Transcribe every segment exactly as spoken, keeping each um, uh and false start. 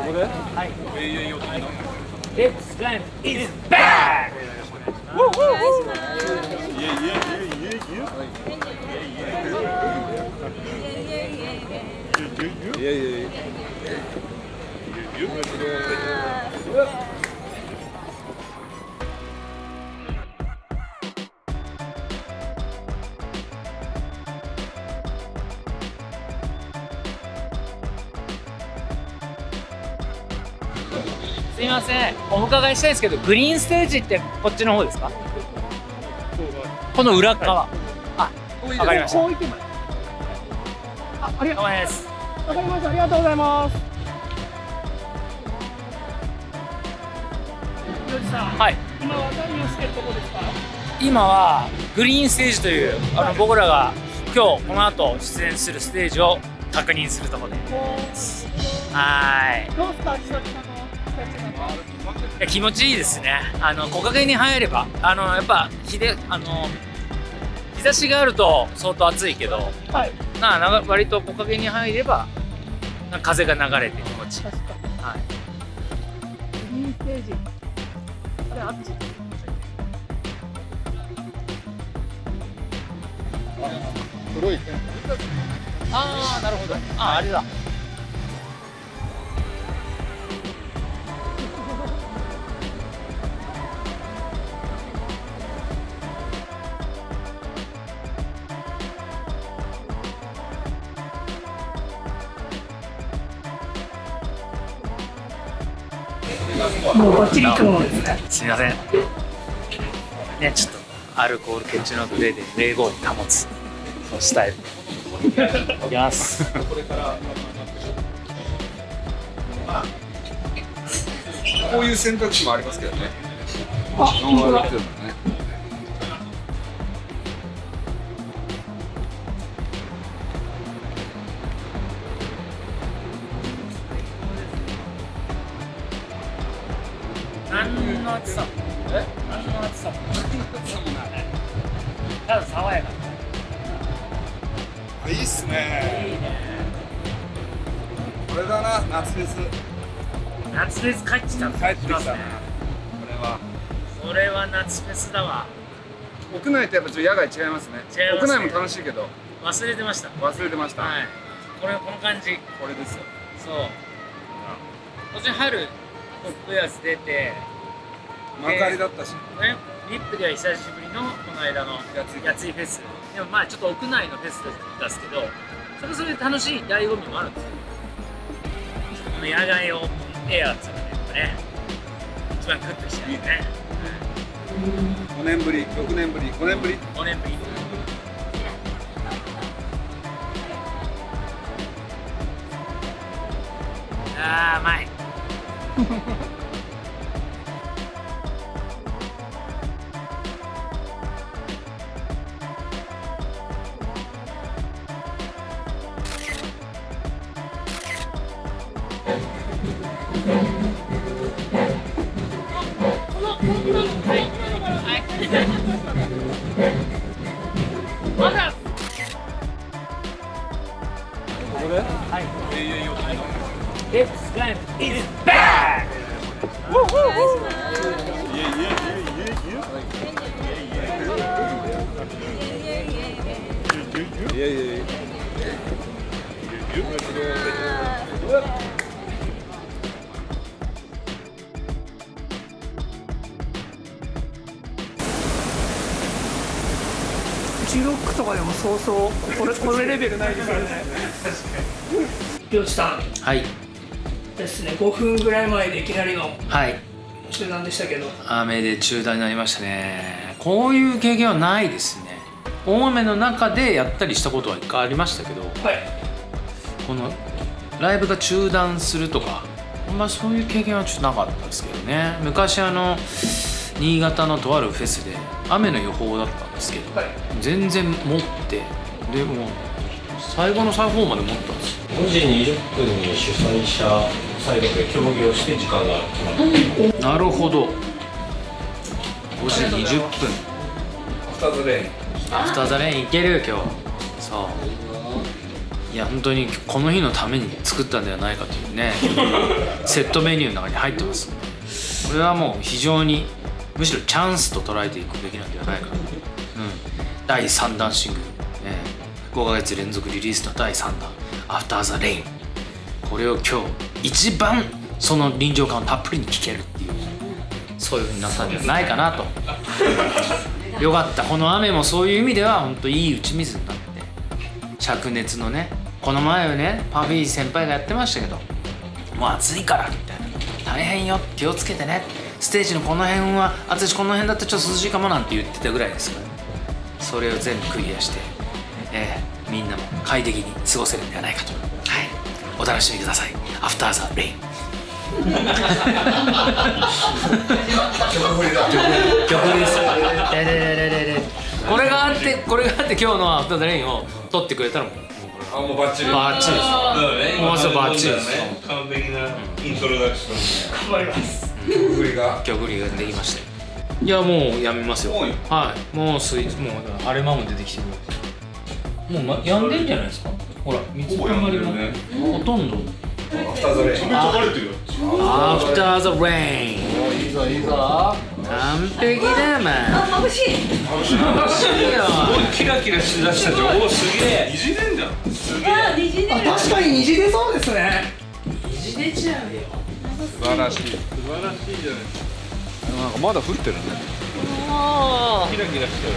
RIP SLYME is back! お願いします。すみません、お伺いしたいんですけど、グリーンステージってこっちの方ですか？この裏側。あ、わかりました。あ、ありがとうございます。わかりました。ありがとうございます。よじさん、はい。今は何をしてるとこですか？今はグリーンステージという、あの僕らが今日この後出演するステージを確認するところです。はい。どうですか、久々の。いや気持ちいいですね。あの木陰に入れば、あのやっぱ日であの日差しがあると相当暑いけど、はい、なな割と木陰に入ればなんか風が流れて気持ちいい。確かに。はい。グリーンステージ。あれあっち。あ、黒い。ああ、なるほど。あ、あれだ。もうバッチリいくものですね。すみません。ね、ちょっとアルコール血中濃度 ゼロ点ゼロご に保つスタイル。いきます。こういう選択肢もありますけどね。あ、本当だ。何の暑さもえ何の暑さもない。ただ爽やか。あ、いいっすね。いいね。これだな、夏フェス。夏フェス帰ってきた。帰ってきた。これは。それは夏フェスだわ。屋内とやっぱちょっと野外違いますね。違いますね。屋内も楽しいけど。忘れてました。忘れてました。はい。これこの感じ。これですよ。そう。こっちに入る。トップやつ出て幕張だったし、ね、リップでは久しぶりのこの間のやついフェスでもまあちょっと屋内のフェスですけど、それそれで楽しい醍醐味もあるんですよ。この野外オープンエアーっていうのがね、やっぱね一番グッときちゃうよね。ごねんぶり、ろくねんぶり、ごねんぶり、ごねんぶり。ああ、うまい。RIP SLYME is back! お願いします。じゅうろくとかでもそうそうこれこれレベルないですよね。漁師さん、はいですね、ごふんぐらい前でいきなりの中断でしたけど、はい、雨で中断になりましたね。こういう経験はないですね。大雨の中でやったりしたことは一回ありましたけど、はい、このライブが中断するとかあんまそういう経験はちょっとなかったですけどね。昔あの新潟のとあるフェスで雨の予報だったんですけど、はい、全然持って、でも最後の最後まで持ったんですよ。ごじにじゅっぷんに主催者最後で協議をして時間が決まって、なるほど、ごじにじゅっぷんアフターザレイン、アフターザレインいけるよ今日。そういや本当にこの日のために作ったんではないかというねセットメニューの中に入ってますので、これはもう非常にむしろチャンスと捉えていくべきなんではないかと、うん、だいさんだんシングル、えー、ごかげつ連続リリースのだいさんだん「After the Rain」、これを今日一番その臨場感をたっぷりに聴けるっていう、そういうふうになったんではないかなとよかった。この雨もそういう意味では本当いい打ち水になって、灼熱のね、この前はねパフィー先輩がやってましたけど、もう暑いからみたいな、大変よ、気をつけてね、ステージのこの辺は私この辺だってちょっと涼しいかもなんて言ってたぐらいですから、それを全部クリアして、えー、みんなも快適に過ごせるんではないかと、はい、お楽しみください。アフターザレイン曲振りだ、曲振りです。これがあって、これがあって今日のアフターザレインを撮ってくれたのもあ、もうバッチリバッチリです。もうそうバッチリです。完璧なイントロダクション、頑張ります。曲振りが曲振りができました。いやもうやめますよ。はいもうスイーツもうアレマも出てきてる、もうやんでるんじゃないですか。ほら三つ葉まりもほとんどアフターザレイン。ちょっと流れてるよ。アフターザレイン。いいぞいいぞ。完璧だま。あ眩しい。眩しいよ。すごいキラキラしだしたじゃん。おおすげえ。虹出んじゃん。すげえ。あ確かに虹出そうですね。虹出ちゃうよ。素晴らしい。素晴らしいじゃない。なんかまだ降ってるね。おお。キラキラしてる。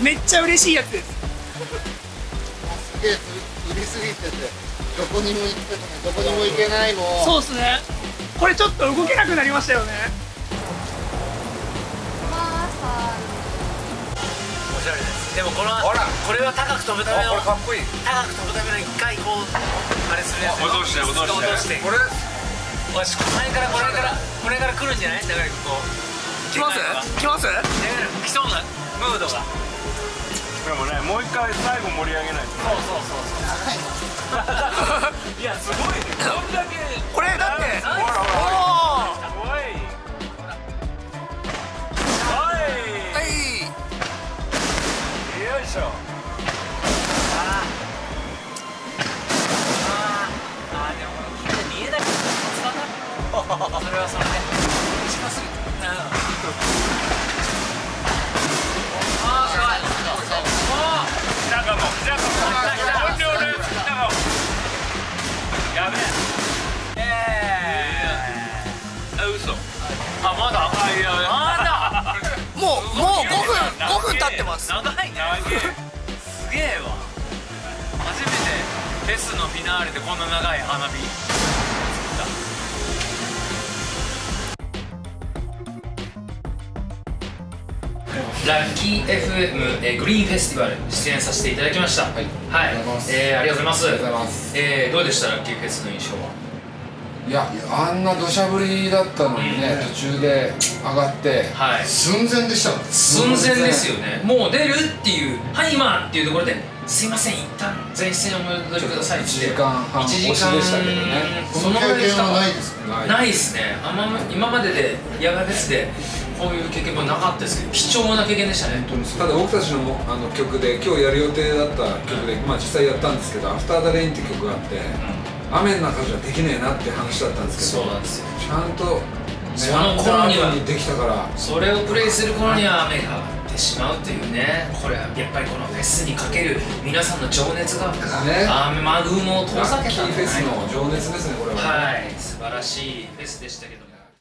めっちゃ嬉しいやつです。すげえ売りすぎててどこにも行っててどこにも行けないもん。そうですね。これちょっと動けなくなりましたよね。おしゃれです。でもこのこれは高く飛ぶための高く飛ぶための一回こうあれするやつ。落として落として。これこれからこれからこれから来るんじゃない？だからここ。来ます？来ます？来そうなムードが。でもね、もう一回最後盛り上げないと。そうそうそうそう。いやすごいね。こんだけ。これだって。おお。しょ。ああああ、でもこの霧で見えないからおっさんだ。それはそれで近すぎて、うん、ああすごい。なんかもうなんかもう本領でなんかやべえ。ええー、嘘。あ、まだ。あ、いやまだもうもうごふんごふん経ってます。長いね。すげえわ。初めてフェスのフィナーレでこんな長い花火作った。ラッキー エフエム グリーンフェスティバル出演させていただきました。はい、はい、えー、ありがとうございます。えー、どうでしたラッキーフェスの印象は？いや、あんな土砂降りだったのにね、うん、途中で上がって、はい、寸前でしたもん。寸前ですよね。もう出るっていう、はい今っていうところで、すいません一旦前線をお戻りくださいっていちじかんはん押しでしたけどね。その経験はないですね。ないですね。今までで野外フェスでこういう経験もなかったですけど、貴重な経験でしたね。ただ僕たち の, あの曲で、今日やる予定だった曲で、うん、まあ実際やったんですけど、After the Rainって曲があって、うん、雨の中じゃできねえなって話だったんですけど、そうなんですよ。ちゃんとその頃にはできたから、それをプレイする頃には雨が降ってしまうというね。これはやっぱりこのフェスにかける皆さんの情熱が、雨雲を遠ざけたんじゃないか。ラッキーフェスの情熱ですね、これは。はい、素晴らしいフェスでしたけど。